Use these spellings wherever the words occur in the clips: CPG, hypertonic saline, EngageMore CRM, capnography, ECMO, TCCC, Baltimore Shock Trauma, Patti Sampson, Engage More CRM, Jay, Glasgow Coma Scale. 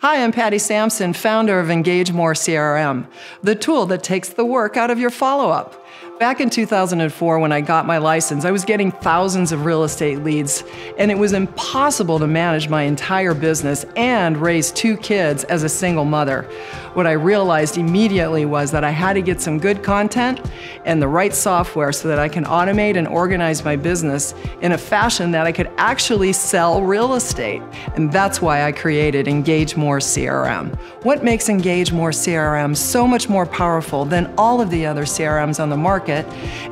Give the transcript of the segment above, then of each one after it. Hi, I'm Patti Sampson, founder of Engage More CRM, the tool that takes the work out of your follow-up. Back in 2004, when I got my license, I was getting thousands of real estate leads, and it was impossible to manage my entire business and raise two kids as a single mother. What I realized immediately was that I had to get some good content and the right software so that I can automate and organize my business in a fashion that I could actually sell real estate. And that's why I created Engage More CRM. What makes Engage More CRM so much more powerful than all of the other CRMs on the market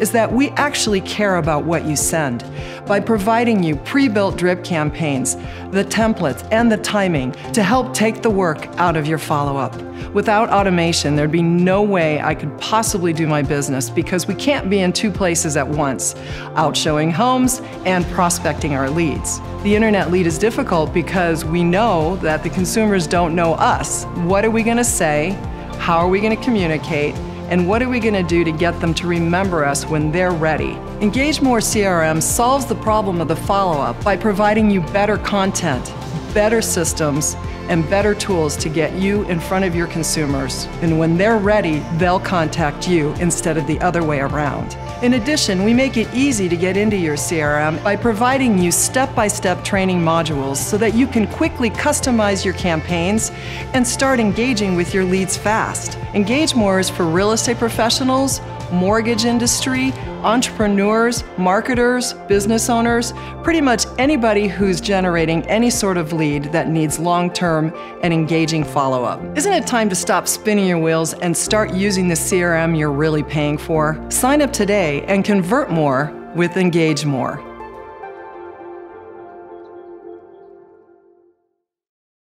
is that we actually care about what you send. By providing you pre-built drip campaigns, the templates, and the timing to help take the work out of your follow-up. Without automation, there'd be no way I could possibly do my business because we can't be in two places at once, out showing homes and prospecting our leads. The internet lead is difficult because we know that the consumers don't know us. What are we going to say? How are we going to communicate? And what are we going to do to get them to remember us when they're ready? Engage More CRM solves the problem of the follow-up by providing you better content, better systems, and better tools to get you in front of your consumers. And when they're ready, they'll contact you instead of the other way around. In addition, we make it easy to get into your CRM by providing you step-by-step training modules so that you can quickly customize your campaigns and start engaging with your leads fast. Engage More is for real estate professionals, mortgage industry, entrepreneurs, marketers, business owners, pretty much anybody who's generating any sort of lead that needs long-term and engaging follow-up. Isn't it time to stop spinning your wheels and start using the CRM you're really paying for? Sign up today and convert more with Engage More.